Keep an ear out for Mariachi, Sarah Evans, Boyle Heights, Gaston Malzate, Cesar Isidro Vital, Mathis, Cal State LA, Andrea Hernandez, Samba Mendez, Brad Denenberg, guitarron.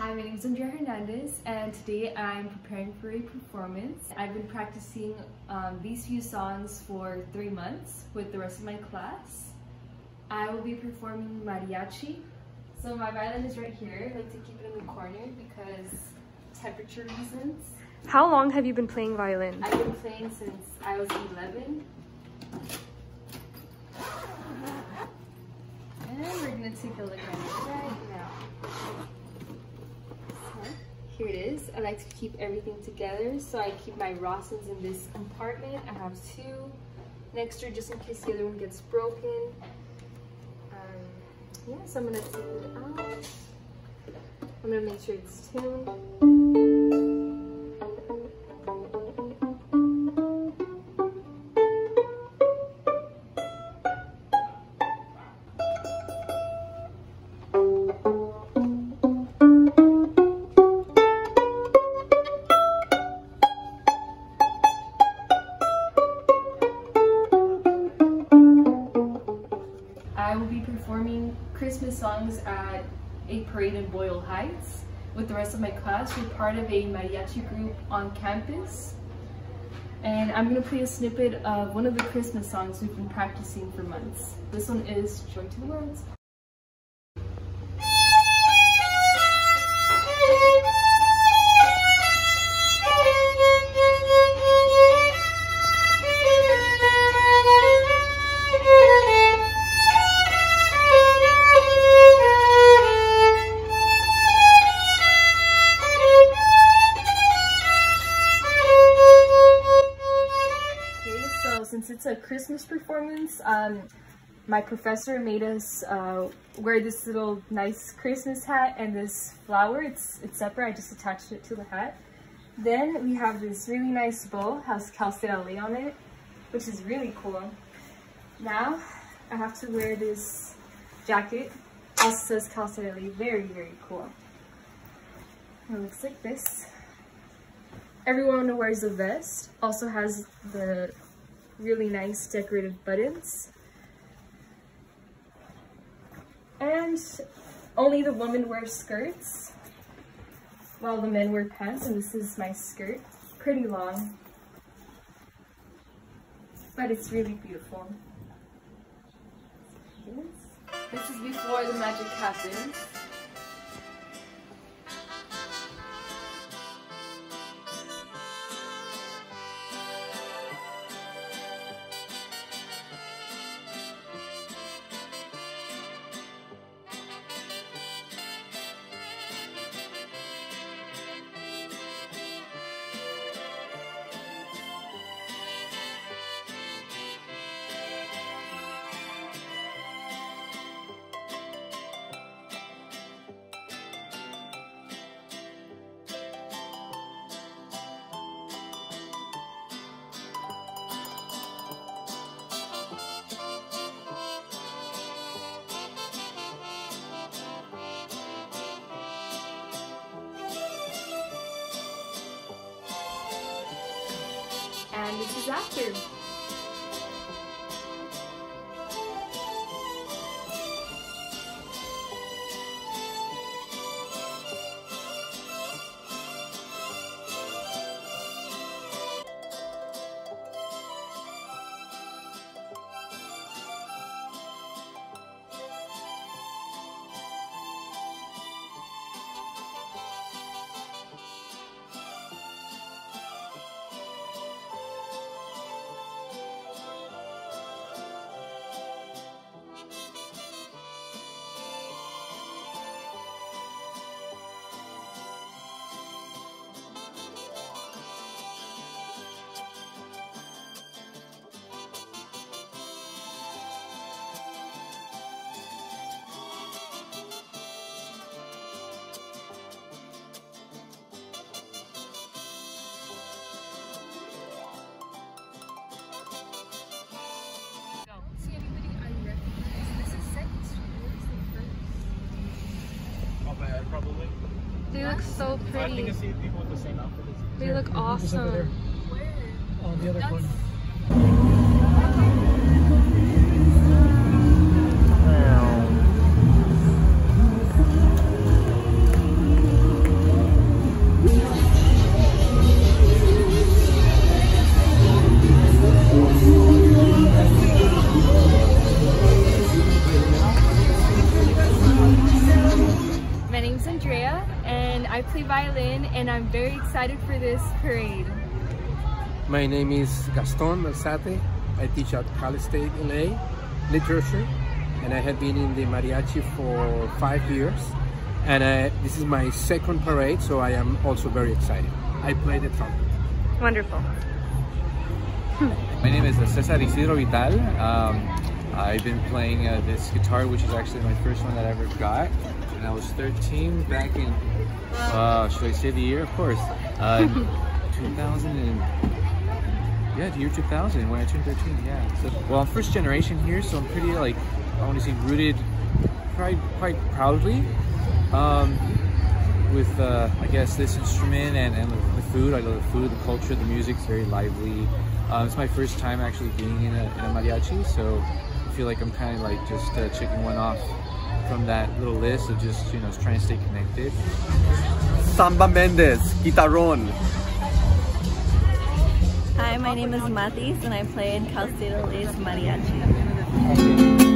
Hi, my name is Andrea Hernandez, and today I'm preparing for a performance. I've been practicing these few songs for 3 months with the rest of my class. I will be performing mariachi. So my violin is right here. I like to keep it in the corner because temperature reasons. How long have you been playing violin? I've been playing since I was 11. And we're going to take a look at it right now. Here it is. I like to keep everything together, so I keep my rostins in this compartment. I have two, an extra just in case the other one gets broken. Yeah, so I'm gonna take it out. I'm gonna make sure it's tuned. I will be performing Christmas songs at a parade in Boyle Heights with the rest of my class. We're part of a mariachi group on campus. And I'm going to play a snippet of one of the Christmas songs we've been practicing for months. This one is Joy to the World. Since it's a Christmas performance, my professor made us wear this little nice Christmas hat and this flower. It's separate, I just attached it to the hat. Then we have this really nice bowl, has Cal State LA on it, which is really cool. Now, I have to wear this jacket, also says Cal State LA, very, very cool. It looks like this. Everyone who wears a vest also has the really nice decorative buttons, and only the women wear skirts while the men wear pants, and this is my skirt, pretty long, but it's really beautiful. This is before the magic happens. And this is after. Probably. They look so pretty. I think I see people with the same outfit. They look awesome. Where? On the other corner. Wow. Andrea and I play violin, and I'm very excited for this parade. My name is Gaston Malzate. I teach at Cal State LA literature, and I have been in the mariachi for 5 years, and this is my second parade, so I am also very excited. I play the trumpet. Wonderful. My name is Cesar Isidro Vital. I've been playing this guitar, which is actually my first one that I ever got when I was 13, back in, should I say the year? Of course. 2000, when I turned 13, yeah. So, well, I'm first generation here, so I'm pretty, like, I want to say rooted quite proudly with, I guess, this instrument and the food. I love the food, the culture, the music's very lively. It's my first time actually being in a mariachi, so I feel like I'm kind of like just checking one off from that little list of just, you know, trying to stay connected. Samba Mendez, guitarron. Hi, my name is Mathis, and I play in Cal State LA's mariachi.